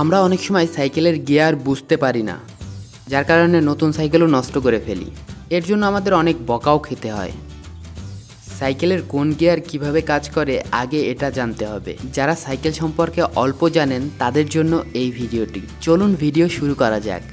আমরা অনেক সময় সাইকেলের গিয়ার বুঝতে পারি না, যার কারণে নতুন সাইকেলও নষ্ট করে ফেলি। এর জন্য আমাদের অনেক বকাও খেতে হয়। সাইকেলের কোন গিয়ার কিভাবে কাজ করে আগে এটা জানতে হবে। যারা সাইকেল সম্পর্কে অল্প জানেন তাদের জন্য এই ভিডিওটি। চলুন ভিডিও শুরু করা যাক।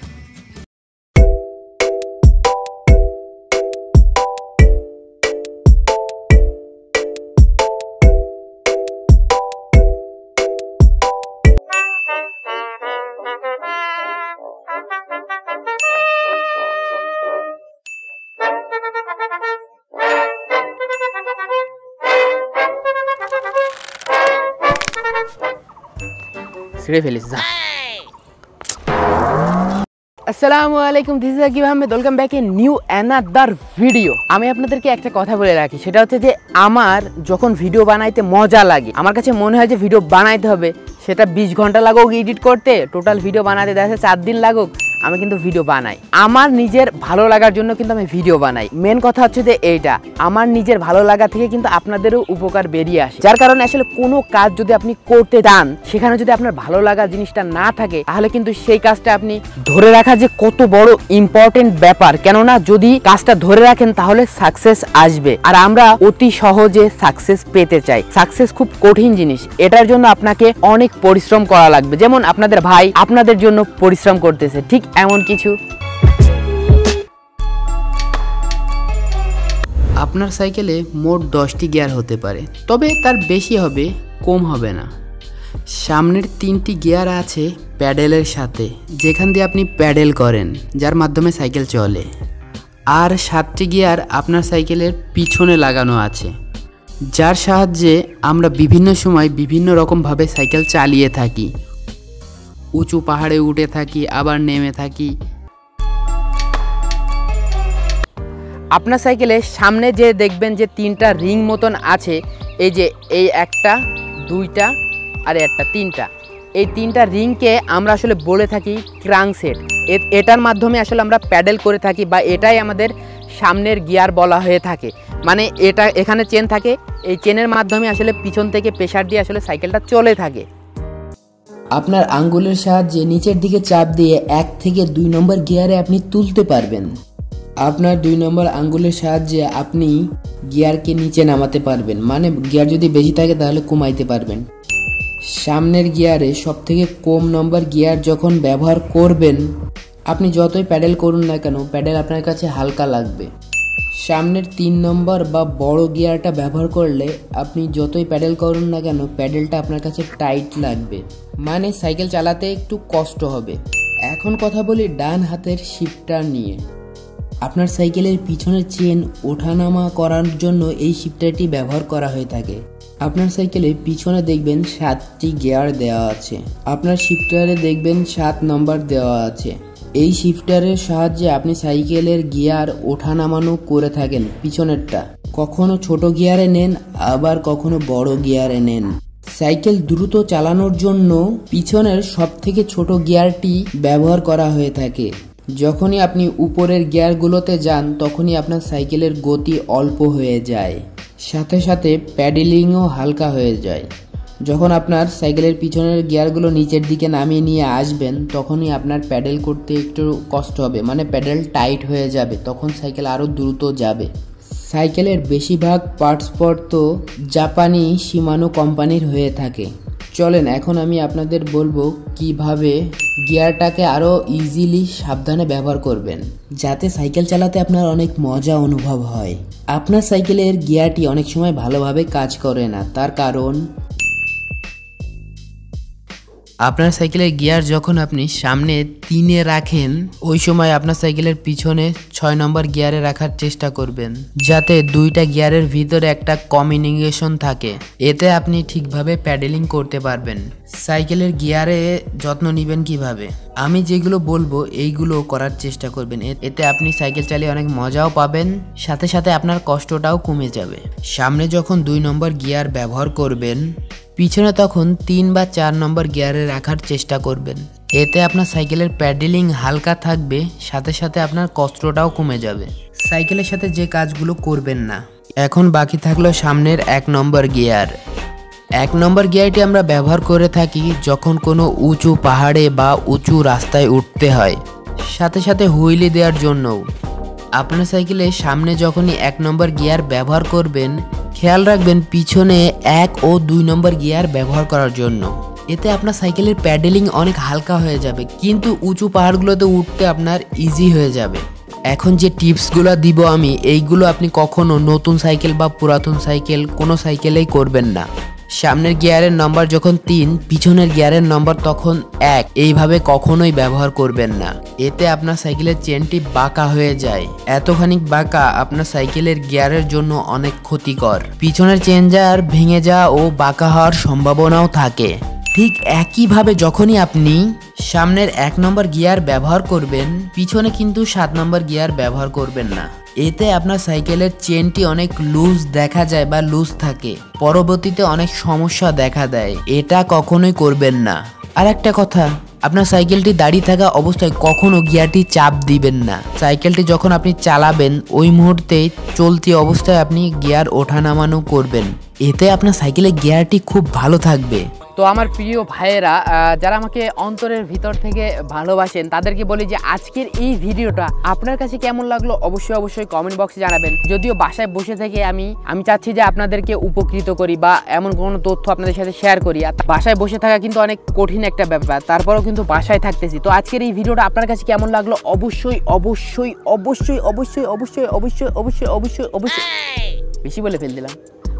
আসসালামুয়ালাইকুম, this is Akib Ahmed. Welcome back a new another video. আমি আপনাদেরকে একটা কথা বলে রাখি, সেটা হচ্ছে যে আমার যখন ভিডিও বানাইতে মজা লাগে, আমার কাছে মনে হয় যে ভিডিও বানাইতে হবে, সেটা 20 ঘন্টা লাগুক এডিট করতে, টোটাল ভিডিও বানাতে দেখা 4 দিন লাগুক, আমি কিন্তু ভিডিও বানাই। আমার নিজের ভালো লাগার জন্য কিন্তু আমি ভিডিও বানাই। মেন কথা হচ্ছে যে এইটা আমার নিজের ভালো লাগা থেকে কিন্তু আপনাদেরও উপকার বেরিয়ে আসে, যার কারণে আসলে কোনো কাজ যদি আপনি করতে যান, সেখানে যদি আপনার ভালো লাগা জিনিসটা না থাকে, তাহলে কিন্তু সেই কাজটা আপনি ধরে রাখা যে কত বড় ইম্পর্টেন্ট ব্যাপার। কেননা যদি কাজটা ধরে রাখেন তাহলে সাকসেস আসবে, আর আমরা অতি সহজে সাকসেস পেতে চাই। সাকসেস খুব কঠিন জিনিস, এটার জন্য আপনাকে অনেক পরিশ্রম করা লাগবে। যেমন আপনাদের ভাই আপনাদের জন্য পরিশ্রম করতেছে, ঠিক এমন কিছু। আপনার সাইকেলে মোট 10টি গিয়ার হতে পারে, তবে তার বেশি হবে, কম হবে না। সামনের 3টি গিয়ার আছে প্যাডেলের সাথে, যেখান দিয়ে আপনি প্যাডেল করেন, যার মাধ্যমে সাইকেল চলে। আর 7টি গিয়ার আপনার সাইকেলের পিছনে লাগানো আছে, যার সাহায্যে আমরা বিভিন্ন সময় বিভিন্ন রকমভাবে সাইকেল চালিয়ে থাকি। উঁচু পাহাড়ে উঠে থাকি, আবার নেমে থাকি। আপনার সাইকেলের সামনে যে দেখবেন যে 3টা রিং মতন আছে, এই যে এই একটা, দুইটা আর একটা, 3টা। এই 3টা রিংকে আমরা আসলে বলে থাকি ক্রাংসেট। এটার মাধ্যমে আসলে আমরা প্যাডেল করে থাকি, বা এটাই আমাদের সামনের গিয়ার বলা হয়ে থাকে। মানে এটা এখানে চেন থাকে, এই চেনের মাধ্যমে আসলে পিছন থেকে প্রেশার দিয়ে আসলে সাইকেলটা চলে থাকে। আপনার আঙ্গুলের সাহায্যে নিচের দিকে চাপ দিয়ে 1 থেকে 2 নম্বর গিয়ারে আপনি তুলতে পারবেন। আপনার 2 নম্বর আঙ্গুলের সাহায্যে আপনি গিয়ারকে নিচে নামাতে পারবেন, মানে গিয়ার যদি বেশি থাকে তাহলে কমাইতে পারবেন। সামনের গিয়ারে সবথেকে কম নম্বর গিয়ার যখন ব্যবহার করবেন, আপনি যতই প্যাডেল করুন না কেন, প্যাডেল আপনার কাছে হালকা লাগবে। সামনের 3 নম্বর বা বড় গিয়ারটা ব্যবহার করলে আপনি যতই প্যাডেল করুন না কেন, প্যাডেলটা আপনার কাছে টাইট লাগবে, মানে সাইকেল চালাতে একটু কষ্ট হবে। এখন কথা বলি ডান হাতের শিফটার নিয়ে। আপনার সাইকেলের পিছনের চেন ওঠানামা করার জন্য এই শিফটারটি ব্যবহার করা হয়ে থাকে। আপনার সাইকেলে পিছনে দেখবেন 7টি গিয়ার দেওয়া আছে, আপনার শিফটারে দেখবেন 7 নম্বর দেওয়া আছে। এই শিফটারের সাহায্যে আপনি সাইকেলের গিয়ার ওঠা নামানো করে থাকেন। পিছনেরটা কখনো ছোট গিয়ারে নেন, আবার কখনো বড় গিয়ারে নেন। সাইকেল দ্রুত চালানোর জন্য পিছনের সবথেকে ছোট গিয়ারটি ব্যবহার করা হয়ে থাকে। যখনই আপনি উপরের গিয়ারগুলোতে যান, তখনই আপনার সাইকেলের গতি অল্প হয়ে যায়, সাথে সাথে প্যাডেলিংও হালকা হয়ে যায়। যখন আপনার সাইকেলের পিছনের গিয়ারগুলো নিচের দিকে নামিয়ে নিয়ে আসবেন, তখনই আপনার প্যাডেল করতে একটু কষ্ট হবে, মানে প্যাডেল টাইট হয়ে যাবে, তখন সাইকেল আরও দ্রুত যাবে। সাইকেলের বেশিরভাগ পার্টসপত্র জাপানি শিমানো কোম্পানির হয়ে থাকে। চলেন এখন আমি আপনাদের বলবো কিভাবে গিয়ারটাকে আরও ইজিলি সাবধানে ব্যবহার করবেন, যাতে সাইকেল চালাতে আপনার অনেক মজা অনুভব হয়। আপনার সাইকেলের গিয়ারটি অনেক সময় ভালোভাবে কাজ করে না, তার কারণ আপনার সাইকেলের গিয়ার যখন আপনি সামনে 3-এ রাখেন, ওই সময় আপনার সাইকেলের পিছনে 6 নম্বর গিয়ারে রাখার চেষ্টা করবেন, যাতে 2টা গিয়ারের ভিতরে একটা কমিউনিকেশন থাকে। এতে আপনি ঠিকভাবে প্যাডেলিং করতে পারবেন। সাইকেলের গিয়ারে যত্ন নেবেন কিভাবে, আমি যেগুলো বলবো এইগুলো করার চেষ্টা করবেন। এতে আপনি সাইকেল চালিয়ে অনেক মজাও পাবেন, সাথে সাথে আপনার কষ্টটাও কমে যাবে। সামনে যখন 2 নম্বর গিয়ার ব্যবহার করবেন, পিছনে তখন 3 বা 4 নম্বর গিয়ারে রাখার চেষ্টা করবেন। এতে আপনার সাইকেলের প্যাডেলিং হালকা থাকবে, সাথে সাথে আপনার কষ্টটাও কমে যাবে। সাইকেলের সাথে যে কাজগুলো করবেন না। এখন বাকি থাকলো সামনের 1 নম্বর গিয়ার। एक नम्बर गियारटी आमरा व्यवहार करे थाकी जखन कोनो उंचू पहाड़े बा उंचू रास्ताय उठते हय। साथे साथे हुइले देওয়ার জন্য আপনার সাইকেলের সামনে যখনই एक नम्बर गियार व्यवहार করবেন খেয়াল রাখবেন পিছনে एक ও দুই नम्बर गियार ব্যবহার করার জন্য। এতে আপনার সাইকেলের প্যাডেলিং অনেক হালকা হয়ে যাবে কিন্তু উঁচু পাহাড়গুলোতে উঠতে আপনার ইজি হয়ে যাবে। এখন যে টিপসগুলো দিব আমি এইগুলো আপনি কখনো নতুন সাইকেল বা পুরাতন সাইকেল কোনো সাইকেলেই করবেন না। সামনের গিয়ারের নাম্বার যখন ৩ পিছনের গিয়ারের নাম্বার তখন ১ এইভাবে কখনোই ব্যবহার করবেন না। এতে আপনার সাইকেলের চেনটি বাঁকা হয়ে যায়। এতখানি বাঁকা আপনার সাইকেলের গিয়ারের জন্য অনেক ক্ষতিকর। পিছনের চেঞ্জার ভেঙে যাওয়া ও বাঁকা হওয়ার সম্ভাবনাও থাকে। ঠিক একইভাবে যখনই আপনি সামনের ১ নম্বর গিয়ার ব্যবহার করবেন পিছনে কিন্তু ৭ নম্বর গিয়ার ব্যবহার করবেন না। এতে আপনার সাইকেলের চেনটি অনেক লুজ দেখা যায় বা লুজ থাকে, পরবর্তীতে অনেক সমস্যা দেখা দেয়। এটা কখনোই করবেন না। আর একটা কথা, আপনার সাইকেলটি দাঁড়িয়ে থাকা অবস্থায় কখনো গিয়ারটি চাপ দিবেন না। সাইকেলটি যখন আপনি চালাবেন ওই মুহূর্তে চলতি অবস্থায় আপনি গিয়ার ওঠা নামানো করবেন। এতে আপনার সাইকেলের গিয়ারটি খুব ভালো থাকবে। তো আমার প্রিয় ভাইয়েরা, যারা আমাকে অন্তরের ভিতর থেকে ভালোবাসেন তাদেরকে বলি যে আজকের এই ভিডিওটা আপনার কাছে কেমন লাগলো অবশ্যই অবশ্যই কমেন্ট বক্সে জানাবেন। যদিও বাসায় বসে থেকে আমি চাচ্ছি যে আপনাদেরকে উপকৃত করি বা এমন কোনো তথ্য আপনাদের সাথে শেয়ার করি। আর বাসায় বসে থাকা কিন্তু অনেক কঠিন একটা ব্যাপার, তারপরেও কিন্তু বাসায় থাকতেছি। তো আজকের এই ভিডিওটা আপনার কাছে কেমন লাগলো অবশ্যই অবশ্যই অবশ্যই অবশ্যই অবশ্যই অবশ্যই অবশ্যই অবশ্যই অবশ্যই বেশি বলে ফেল দিলাম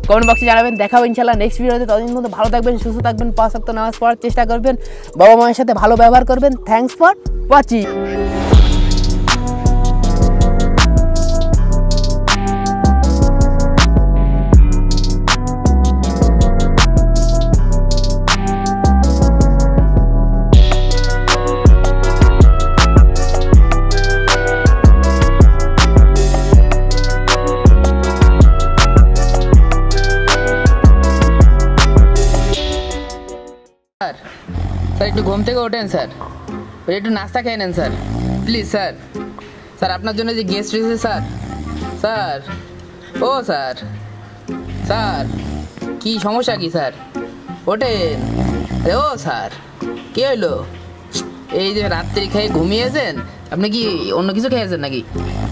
কমেন্ট বক্সে জানাবেন। দেখা হবে ইনশাআল্লাহ নেক্সট ভিডিওতে। ততদিন পর্যন্ত ভালো থাকবেন, সুস্থ থাকবেন, ৫ ওয়াক্ত নামাজ পড়ার চেষ্টা করবেন, বাবা মায়ের সাথে ভালো ব্যবহার করবেন। Thanks for watching. सर एक घूमते उठें सर और एक नाश्ता खेन सर प्लिज सर सर अपन गेस्ट रही सर सर ओ सर सर कि समस्या कि सर उठें ओ सर क्या हलो ये रात खेल घूमिए अपनी कि अन्य किस खेल ना कि